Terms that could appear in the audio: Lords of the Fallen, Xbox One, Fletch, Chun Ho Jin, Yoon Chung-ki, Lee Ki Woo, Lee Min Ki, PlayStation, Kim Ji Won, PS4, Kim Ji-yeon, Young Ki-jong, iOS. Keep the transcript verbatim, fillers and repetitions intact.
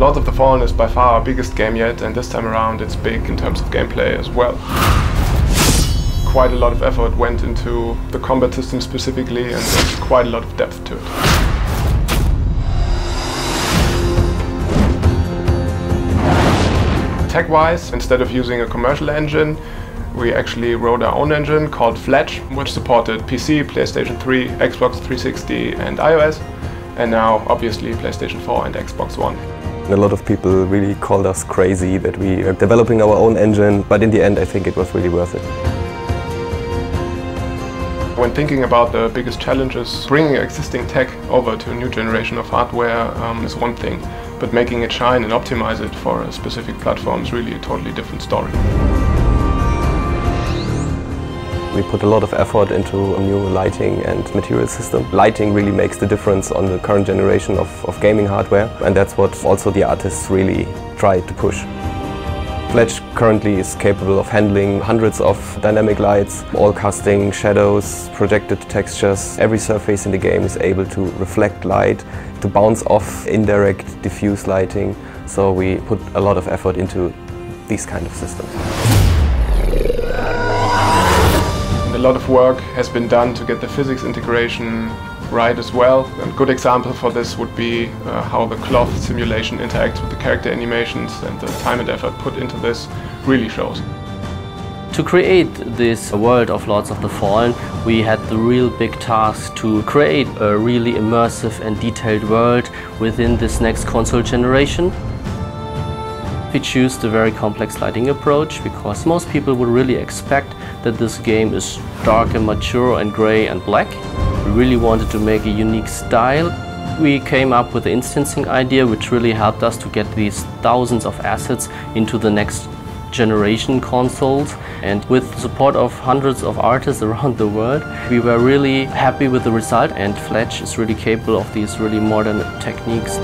Lords of the Fallen is by far our biggest game yet, and this time around it's big in terms of gameplay as well. Quite a lot of effort went into the combat system specifically, and there's quite a lot of depth to it. Tech-wise, instead of using a commercial engine, we actually wrote our own engine called Fletch, which supported P C, PlayStation three, Xbox three sixty and iOS, and now obviously PlayStation four and Xbox One. A lot of people really called us crazy that we are developing our own engine, but in the end I think it was really worth it. When thinking about the biggest challenges, bringing existing tech over to a new generation of hardware um, is one thing, but making it shine and optimize it for a specific platform is really a totally different story. We put a lot of effort into a new lighting and material system. Lighting really makes the difference on the current generation of, of gaming hardware, and that's what also the artists really try to push. Fletch currently is capable of handling hundreds of dynamic lights, all casting, shadows, projected textures. Every surface in the game is able to reflect light, to bounce off indirect, diffuse lighting. So we put a lot of effort into these kind of systems. And a lot of work has been done to get the physics integration right as well. A good example for this would be uh, how the cloth simulation interacts with the character animations, and the time and effort put into this really shows. To create this world of Lords of the Fallen, we had the real big task to create a really immersive and detailed world within this next console generation. We choose the very complex lighting approach because most people would really expect that this game is dark and mature and grey and black. We really wanted to make a unique style. We came up with the instancing idea, which really helped us to get these thousands of assets into the next generation consoles. And with the support of hundreds of artists around the world, we were really happy with the result, and Fletch is really capable of these really modern techniques.